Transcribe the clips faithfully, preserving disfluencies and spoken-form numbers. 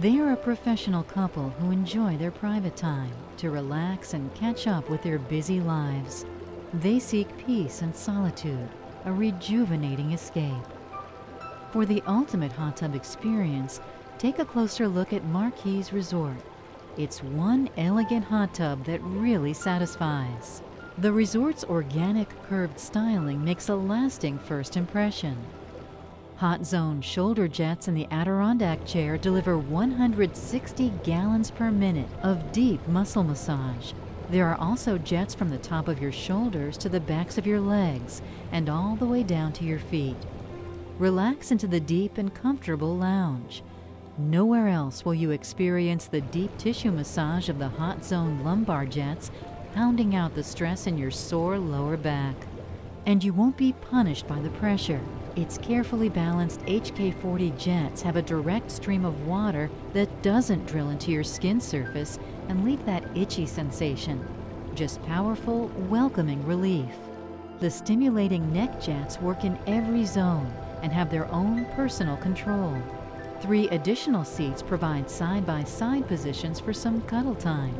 They are a professional couple who enjoy their private time to relax and catch up with their busy lives. They seek peace and solitude, a rejuvenating escape. For the ultimate hot tub experience, take a closer look at Marquis Resort. It's one elegant hot tub that really satisfies. The resort's organic curved styling makes a lasting first impression. Hot Zone shoulder jets and the Adirondack chair deliver one hundred sixty gallons per minute of deep muscle massage. There are also jets from the top of your shoulders to the backs of your legs and all the way down to your feet. Relax into the deep and comfortable lounge. Nowhere else will you experience the deep tissue massage of the Hot Zone lumbar jets, pounding out the stress in your sore lower back. And you won't be punished by the pressure. Its carefully balanced H K forty jets have a direct stream of water that doesn't drill into your skin surface and leave that itchy sensation. Just powerful, welcoming relief. The stimulating neck jets work in every zone and have their own personal control. Three additional seats provide side-by-side positions for some cuddle time.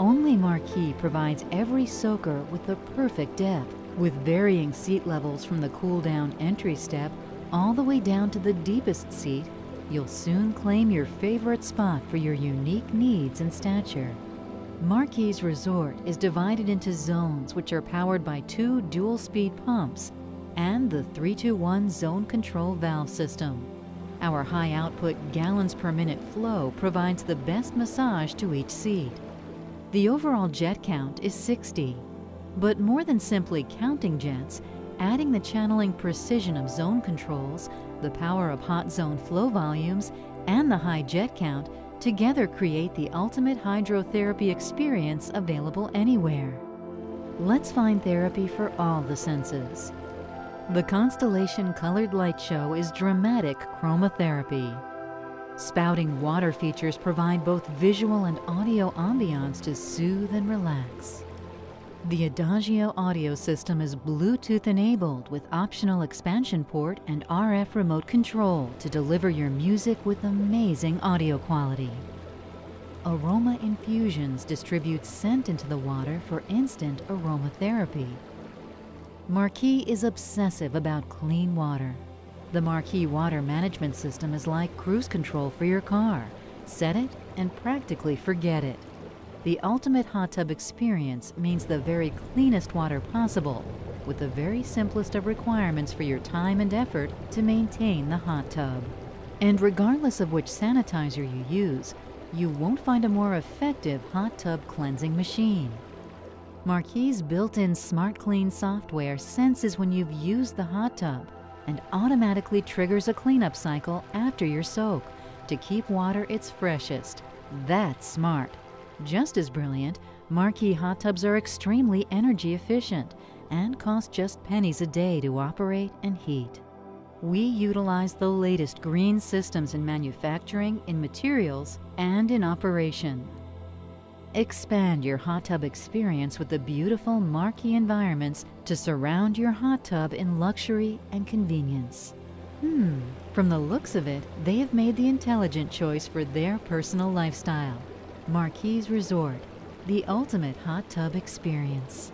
Only Marquis provides every soaker with the perfect depth, with varying seat levels from the cool-down entry step all the way down to the deepest seat. You'll soon claim your favorite spot for your unique needs and stature. Marquis Resort is divided into zones which are powered by two dual-speed pumps and the three two one zone control valve system. Our high-output gallons-per-minute flow provides the best massage to each seat. The overall jet count is sixty, but more than simply counting jets, adding the channeling precision of zone controls, the power of Hot Zone flow volumes, and the high jet count together create the ultimate hydrotherapy experience available anywhere. Let's find therapy for all the senses. The Constellation Colored Light Show is dramatic chromotherapy. Spouting water features provide both visual and audio ambiance to soothe and relax. The Adagio audio system is Bluetooth enabled with optional expansion port and R F remote control to deliver your music with amazing audio quality. Aroma Infusions distributes scent into the water for instant aromatherapy. Marquis is obsessive about clean water. The Marquis water management system is like cruise control for your car. Set it and practically forget it. The ultimate hot tub experience means the very cleanest water possible, with the very simplest of requirements for your time and effort to maintain the hot tub. And regardless of which sanitizer you use, you won't find a more effective hot tub cleansing machine. Marquis' built-in Smart Clean software senses when you've used the hot tub and automatically triggers a cleanup cycle after your soak to keep water its freshest. That's smart. Just as brilliant, Marquis hot tubs are extremely energy efficient and cost just pennies a day to operate and heat. We utilize the latest green systems in manufacturing, in materials, and in operation. Expand your hot tub experience with the beautiful Marquis environments to surround your hot tub in luxury and convenience. Hmm, from the looks of it, they have made the intelligent choice for their personal lifestyle. Marquis Resort, the ultimate hot tub experience.